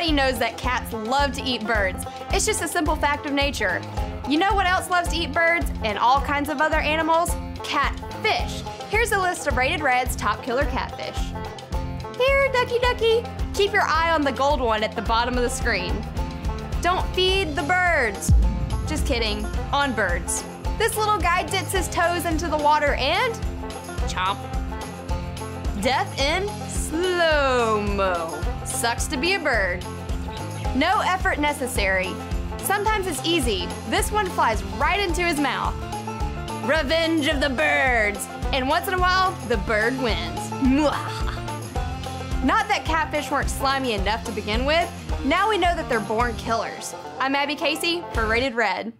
Everybody knows that cats love to eat birds. It's just a simple fact of nature. You know what else loves to eat birds and all kinds of other animals? Catfish. Here's a list of Rated Red's top killer catfish. Here, ducky ducky. Keep your eye on the gold one at the bottom of the screen. Don't feed the birds. Just kidding, on birds. This little guy dips his toes into the water and chomp. Death in slow-mo. Sucks to be a bird. No effort necessary. Sometimes it's easy. This one flies right into his mouth. Revenge of the birds. And once in a while, the bird wins. Mwah. Not that catfish weren't slimy enough to begin with. Now we know that they're born killers. I'm Abby Casey for Rated Red.